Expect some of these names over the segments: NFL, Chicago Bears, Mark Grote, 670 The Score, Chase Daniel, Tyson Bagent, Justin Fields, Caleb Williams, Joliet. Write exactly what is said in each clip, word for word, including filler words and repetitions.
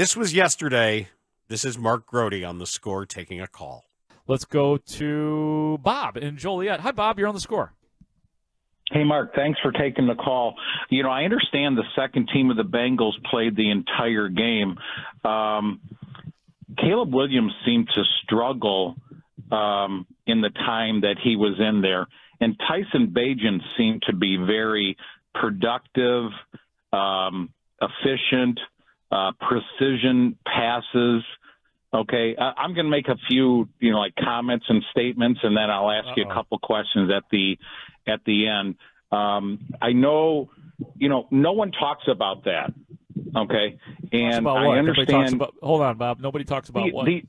This was yesterday. This is Mark Grote on The Score taking a call. Let's go to Bob in Joliet. Hi, Bob. You're on The Score. Hey, Mark, thanks for taking the call. You know, I understand the second team of the Bengals played the entire game. Um, Caleb Williams seemed to struggle um, in the time that he was in there. And Tyson Bagent seemed to be very productive, um, efficient, uh, precision passes. Okay, I- I'm going to make a few, you know, like comments and statements, and then I'll ask Uh-oh. you a couple questions at the at the end. Um, I know, you know, no one talks about that. Okay, and I understand. About, hold on, Bob. Nobody talks about the, what the,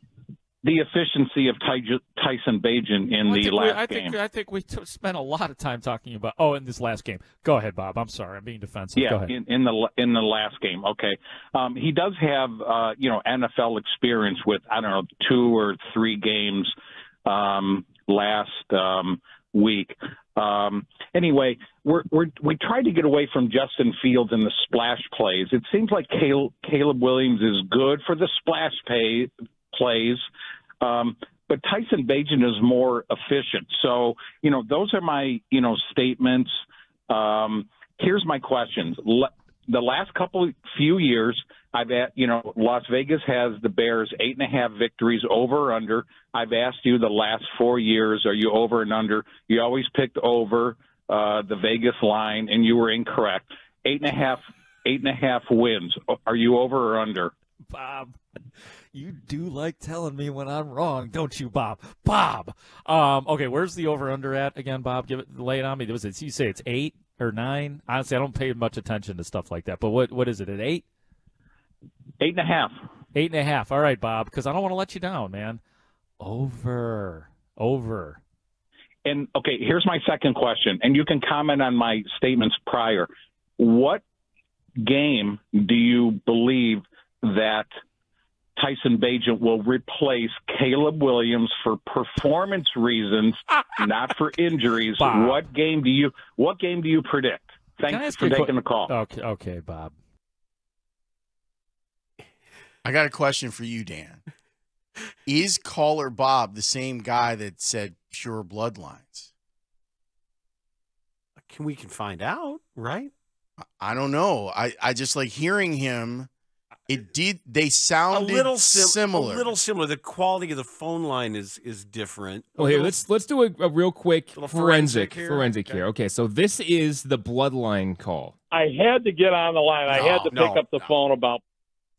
the efficiency of Ty, Tyson Bagent in well, the last we, I game. Think, I think we t- spent a lot of time talking about. Oh, in this last game. Go ahead, Bob. I'm sorry, I'm being defensive. Yeah, Go ahead. In, in the in the last game. Okay, um, he does have uh, you know N F L experience with I don't know two or three games um, last um, week. Um, anyway, we're, we're, we tried to get away from Justin Fields and the splash plays. It seems like Caleb, Caleb Williams is good for the splash pay, plays, um, but Tyson Bagent is more efficient. So, you know, those are my, you know, statements. Um, here's my questions. Le- the last couple few years, I've at, you know, Las Vegas has the Bears eight and a half victories over or under. I've asked you the last four years, are you over and under? You always picked over uh, the Vegas line, and you were incorrect. Eight and a half, eight and a half wins. Are you over or under? Bob, you do like telling me when I'm wrong, don't you, Bob? Bob, um, okay, where's the over under at again, Bob? Give it, lay it on me. Was it? You say it's eight or nine? Honestly, I don't pay much attention to stuff like that. But what what is it at eight? Eight and a half. Eight and a half. All right, Bob, because I don't want to let you down, man. Over. Over. And, okay, here's my second question, and you can comment on my statements prior. What game do you believe that Tyson Bagent will replace Caleb Williams for performance reasons, not for injuries? Bob. What game do you What game do you predict? Thanks for taking qu- the call. Okay, okay, Bob. I got a question for you, Dan. Is caller Bob the same guy that said pure bloodlines? Can we can find out, right? I don't know. I, I just like hearing him. It did. They sounded a little sim- similar. A little similar. The quality of the phone line is is different. Well, here, let's let's do a, a real quick forensic forensic here. Forensic okay. here. Okay, so this is the bloodline call. I had to get on the line. No, I had to no, pick up the no. phone about.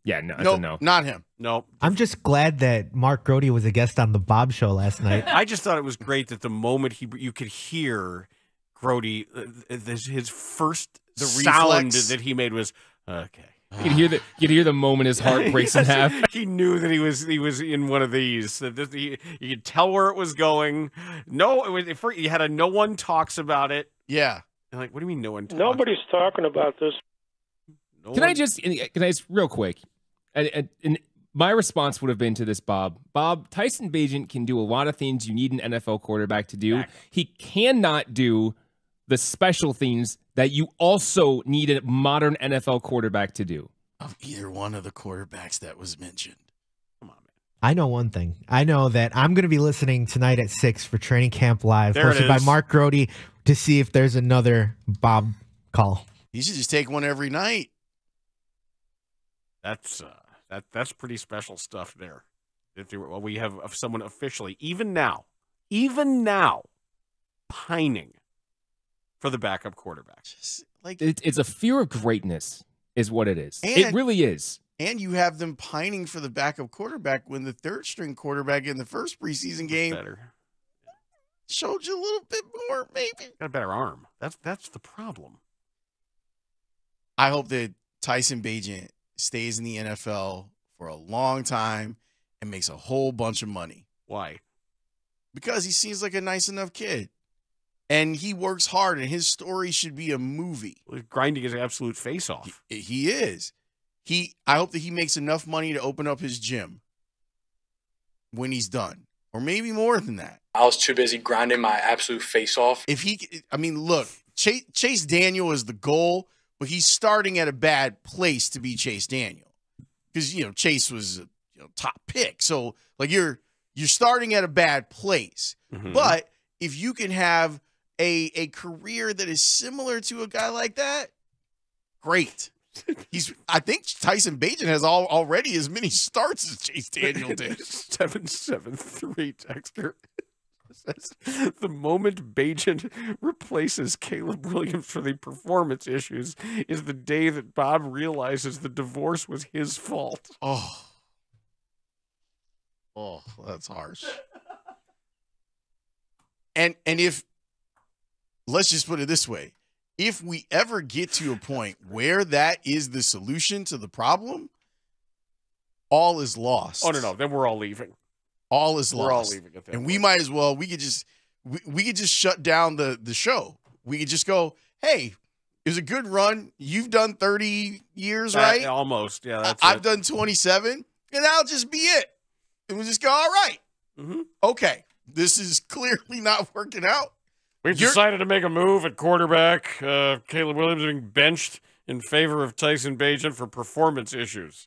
Yeah, no, nope, no, not him. No, nope. I'm just glad that Mark Grote was a guest on the Bob Show last night. I just thought it was great that the moment he you could hear Grote, uh, this, his first the sound reflex that he made was okay. You could hear the you could hear the moment his heart breaks yes, in half. He knew that he was he was in one of these. That he, you could tell where it was going. No, it was, you had a no one talks about it. Yeah, and like what do you mean no one? Talks? Nobody's talking about this. No can one... I just can I just real quick? And, and my response would have been to this, Bob. Bob, Tyson Bagent can do a lot of things you need an N F L quarterback to do. Exactly. He cannot do the special things that you also need a modern N F L quarterback to do. Of either one of the quarterbacks that was mentioned. Come on, man. I know one thing. I know that I'm going to be listening tonight at six for Training Camp Live, there hosted by Mark Grote, to see if there's another Bob call. You should just take one every night. That's uh, that. That's pretty special stuff there. If there, well, we have someone officially, even now, even now, pining for the backup quarterback. Just, like it, it's a fear of greatness, is what it is. And, it really is. And you have them pining for the backup quarterback when the third string quarterback in the first preseason game better. showed you a little bit more, maybe got a better arm. That's that's the problem. I hope that Tyson Bagent stays in the N F L for a long time and makes a whole bunch of money. Why? Because he seems like a nice enough kid. And he works hard, and his story should be a movie. Grinding his absolute face off. He, he is. He. I hope that he makes enough money to open up his gym when he's done, or maybe more than that. I was too busy grinding my absolute face off. If he, I mean, look, Chase, Chase Daniel is the goal, but he's starting at a bad place to be Chase Daniel. because, you know, Chase was a you know, top pick. So, like, you're you're starting at a bad place. Mm-hmm. But if you can have a a career that is similar to a guy like that, great. He's. I think Tyson Bagent has all, already as many starts as Chase Daniel did. seven seven three Dexter says the moment Bagent replaces Caleb Williams for the performance issues is the day that Bob realizes the divorce was his fault. Oh, oh, that's harsh. And and if let's just put it this way. If we ever get to a point where that is the solution to the problem, all is lost. Oh, no, no. Then we're all leaving. All is lost. We're all leaving. At that and point. We might as well, we could just, we, we could just shut down the, the show. We could just go, hey, it was a good run. You've done thirty years, that, right? Almost. Yeah. That's I've it. done twenty-seven, and that'll just be it. And we'll just go, all right. Mm-hmm. Okay. This is clearly not working out. We've You're decided to make a move at quarterback. Uh, Caleb Williams being benched in favor of Tyson Bagent for performance issues.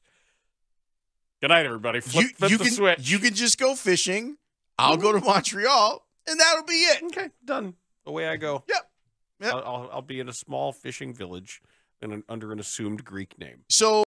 Good night, everybody. Flip, you, flip you the can, switch. You can just go fishing. I'll Ooh. go to Montreal, and that'll be it. Okay, done. Away I go. Yep. yep. I'll, I'll, I'll be in a small fishing village in an, under an assumed Greek name. So.